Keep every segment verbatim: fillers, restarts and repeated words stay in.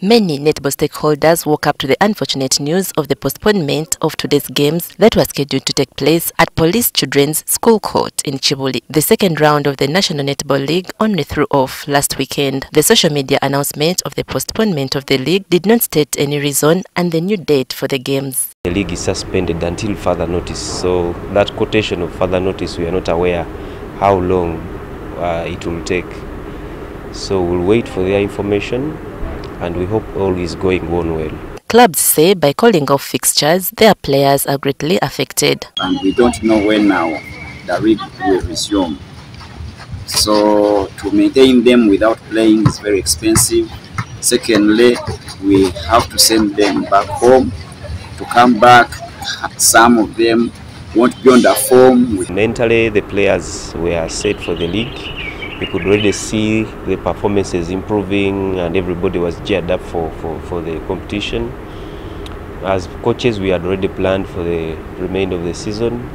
Many netball stakeholders woke up to the unfortunate news of the postponement of today's games that were scheduled to take place at Police Children's School Court in Chiboli. The second round of the National Netball League only threw off last weekend. The social media announcement of the postponement of the league did not state any reason and the new date for the games. The league is suspended until further notice, so that quotation of further notice, we are not aware how long uh, it will take. So we'll wait for their information, and we hope all is going on well. Clubs say by calling off fixtures, their players are greatly affected. And we don't know when now the league will resume. So to maintain them without playing is very expensive. Secondly, we have to send them back home. To come back, some of them won't be on the form. Mentally, the players were set for the league. We could already see the performances improving and everybody was geared up for, for, for the competition. As coaches, we had already planned for the remainder of the season.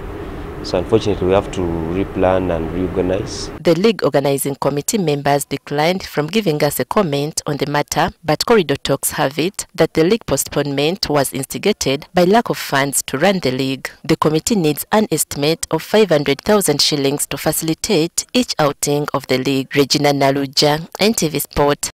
So unfortunately, we have to replan and reorganize. The league organizing committee members declined from giving us a comment on the matter, but corridor talks have it that the league postponement was instigated by lack of funds to run the league. The committee needs an estimate of five hundred thousand shillings to facilitate each outing of the league. Regina Naluja, N T V Sport.